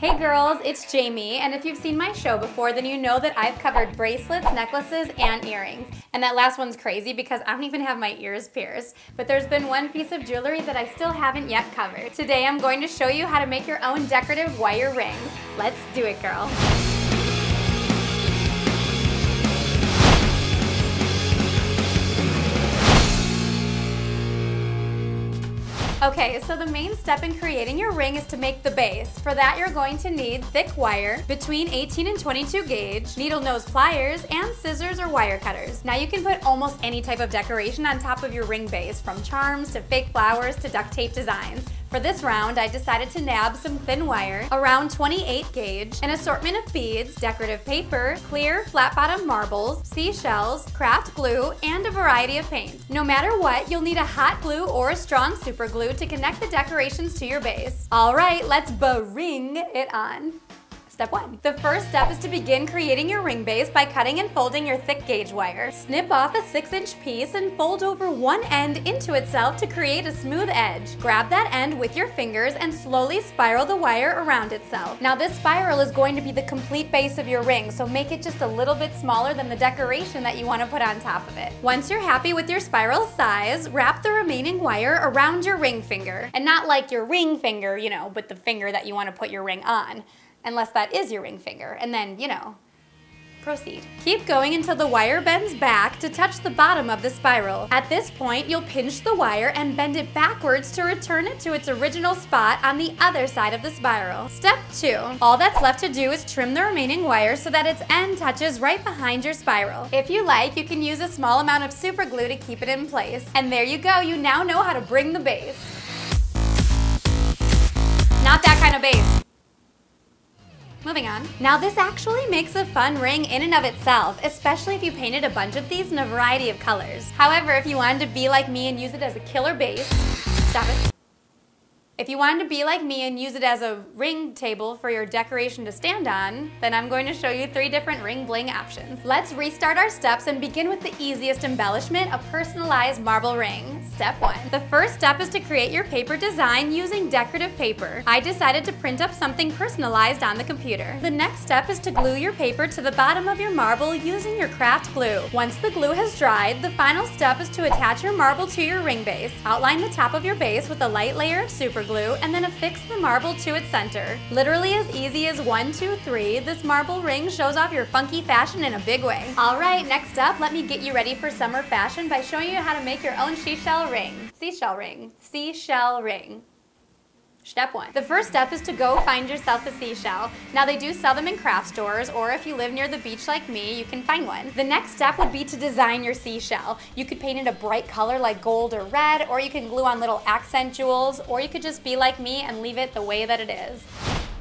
Hey girls, it's Jamie, and if you've seen my show before, then you know that I've covered bracelets, necklaces, and earrings. And that last one's crazy because I don't even have my ears pierced. But there's been one piece of jewelry that I still haven't yet covered. Today I'm going to show you how to make your own decorative wire rings. Let's do it, girl. Okay, so the main step in creating your ring is to make the base. For that, you're going to need thick wire, between 18 and 22 gauge, needle nose pliers, and scissors or wire cutters. Now you can put almost any type of decoration on top of your ring base, from charms to fake flowers to duct tape designs. For this round, I decided to nab some thin wire, around 28 gauge, an assortment of beads, decorative paper, clear flat-bottom marbles, seashells, craft glue, and a variety of paint. No matter what, you'll need a hot glue or a strong super glue to connect the decorations to your base. All right, let's bring it on. Step one. The first step is to begin creating your ring base by cutting and folding your thick gauge wire. Snip off a 6-inch piece and fold over one end into itself to create a smooth edge. Grab that end with your fingers and slowly spiral the wire around itself. Now this spiral is going to be the complete base of your ring, so make it just a little bit smaller than the decoration that you want to put on top of it. Once you're happy with your spiral size, wrap the remaining wire around your ring finger. And not like your ring finger, you know, but the finger that you want to put your ring on. Unless that is your ring finger, and then, you know, proceed. Keep going until the wire bends back to touch the bottom of the spiral. At this point, you'll pinch the wire and bend it backwards to return it to its original spot on the other side of the spiral. Step two. All that's left to do is trim the remaining wire so that its end touches right behind your spiral. If you like, you can use a small amount of super glue to keep it in place. And there you go, you now know how to bring the base. Not that kind of base. Moving on. Now this actually makes a fun ring in and of itself, especially if you painted a bunch of these in a variety of colors. However, if you wanted to be like me and use it as a killer base, stop it. If you wanted to be like me and use it as a ring table for your decoration to stand on, then I'm going to show you 3 different ring bling options. Let's restart our steps and begin with the easiest embellishment, a personalized marble ring. Step 1. The first step is to create your paper design using decorative paper. I decided to print up something personalized on the computer. The next step is to glue your paper to the bottom of your marble using your craft glue. Once the glue has dried, the final step is to attach your marble to your ring base. Outline the top of your base with a light layer of super glue. And then affix the marble to its center. Literally as easy as 1, 2, 3, this marble ring shows off your funky fashion in a big way. Alright, next up, let me get you ready for summer fashion by showing you how to make your own seashell ring. Seashell ring. Seashell ring. Step 1. The first step is to go find yourself a seashell. Now they do sell them in craft stores, or if you live near the beach like me, you can find one. The next step would be to design your seashell. You could paint it a bright color like gold or red, or you can glue on little accent jewels, or you could just be like me and leave it the way that it is.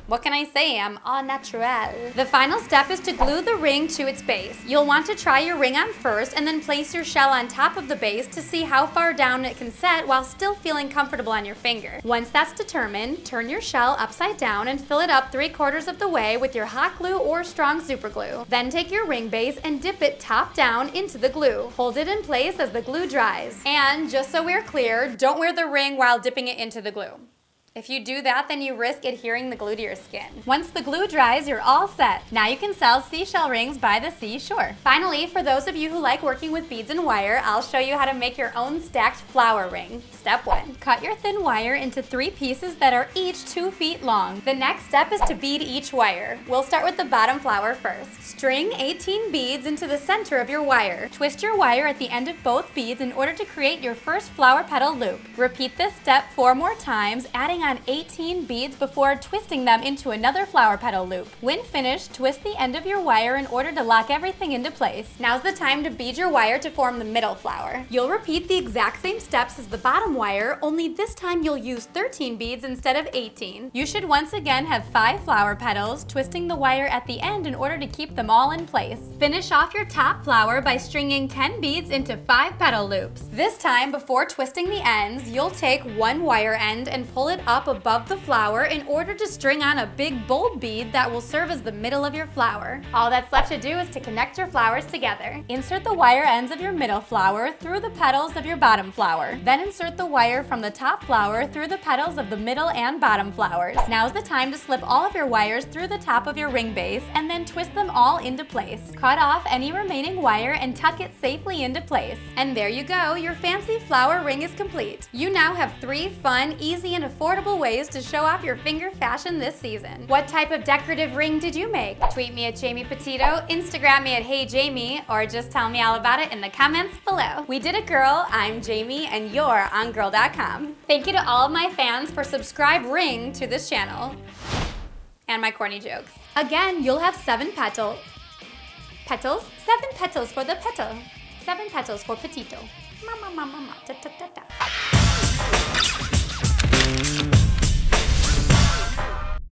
What can I say? I'm au naturel. The final step is to glue the ring to its base. You'll want to try your ring on first and then place your shell on top of the base to see how far down it can set while still feeling comfortable on your finger. Once that's determined, turn your shell upside down and fill it up 3/4 of the way with your hot glue or strong super glue. Then take your ring base and dip it top down into the glue. Hold it in place as the glue dries. And just so we're clear, don't wear the ring while dipping it into the glue. If you do that, then you risk adhering the glue to your skin. Once the glue dries, you're all set. Now you can sell seashell rings by the seashore. Finally, for those of you who like working with beads and wire, I'll show you how to make your own stacked flower ring. Step 1. Cut your thin wire into 3 pieces that are each 2 feet long. The next step is to bead each wire. We'll start with the bottom flower first. String 18 beads into the center of your wire. Twist your wire at the end of both beads in order to create your first flower petal loop. Repeat this step 4 more times, adding on 18 beads before twisting them into another flower petal loop. When finished, twist the end of your wire in order to lock everything into place. Now's the time to bead your wire to form the middle flower. You'll repeat the exact same steps as the bottom wire, only this time you'll use 13 beads instead of 18. You should once again have 5 flower petals, twisting the wire at the end in order to keep them all in place. Finish off your top flower by stringing 10 beads into 5 petal loops. This time, before twisting the ends, you'll take one wire end and pull it up above the flower in order to string on a big bold bead that will serve as the middle of your flower. All that's left to do is to connect your flowers together. Insert the wire ends of your middle flower through the petals of your bottom flower. Then insert the wire from the top flower through the petals of the middle and bottom flowers. Now's the time to slip all of your wires through the top of your ring base and then twist them all into place. Cut off any remaining wire and tuck it safely into place. And there you go, your fancy flower ring is complete. You now have 3 fun, easy, and affordable ways to show off your finger fashion this season. What type of decorative ring did you make? Tweet me at Jamie Petitto, Instagram me at HeyJamie, or just tell me all about it in the comments below. We did it, girl. I'm Jamie, and you're on Girl.com. Thank you to all of my fans for subscribing to this channel. And my corny jokes. Again, you'll have 7 petals. Petals? 7 petals for the petal. 7 petals for Petitto. Ma ma ma ma ma. Da da da da.